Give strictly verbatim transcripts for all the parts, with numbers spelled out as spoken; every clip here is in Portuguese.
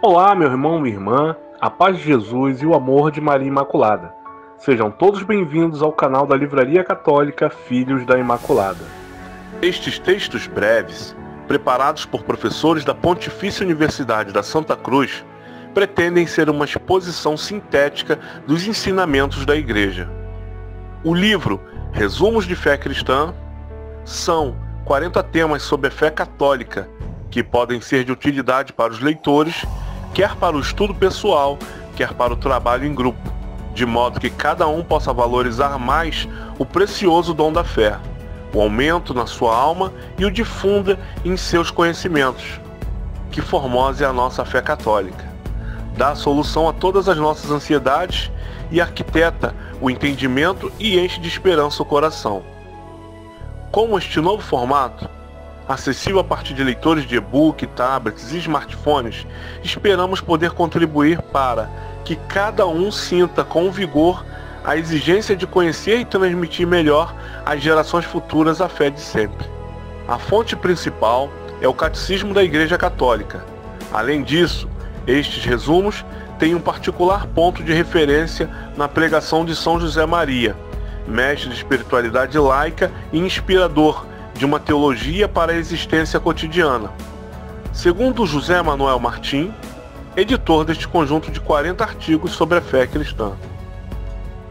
Olá, meu irmão, minha irmã, a paz de Jesus e o amor de Maria Imaculada. Sejam todos bem-vindos ao canal da Livraria Católica Filhos da Imaculada. Estes textos breves, preparados por professores da Pontifícia Universidade da Santa Cruz, pretendem ser uma exposição sintética dos ensinamentos da Igreja. O livro Resumos de Fé Cristã são quarenta temas sobre a fé católica, que podem ser de utilidade para os leitores, quer para o estudo pessoal, quer para o trabalho em grupo, de modo que cada um possa valorizar mais o precioso dom da fé, o aumento na sua alma e o difunda em seus conhecimentos. Que formosa é a nossa fé católica! Dá solução a todas as nossas ansiedades e arquiteta o entendimento e enche de esperança o coração. Como este novo formato, acessível a partir de leitores de e-book, tablets e smartphones, esperamos poder contribuir para que cada um sinta com vigor a exigência de conhecer e transmitir melhor às gerações futuras a fé de sempre. A fonte principal é o Catecismo da Igreja Católica. Além disso, estes resumos têm um particular ponto de referência na pregação de São Josemaria, mestre de espiritualidade laica e inspirador de uma teologia para a existência cotidiana. Segundo José Manuel Martín, editor deste conjunto de quarenta artigos sobre a fé cristã.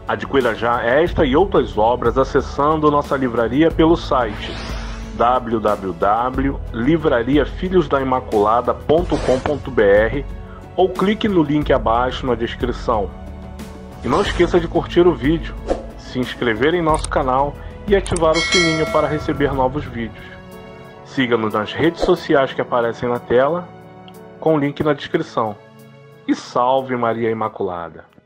Adquira já esta e outras obras acessando nossa livraria pelo site w w w ponto livraria filhos da imaculada ponto com ponto b r ou clique no link abaixo na descrição. E não esqueça de curtir o vídeo, se inscrever em nosso canal e ativar o sininho para receber novos vídeos. Siga-nos nas redes sociais que aparecem na tela, com o link na descrição. E salve Maria Imaculada!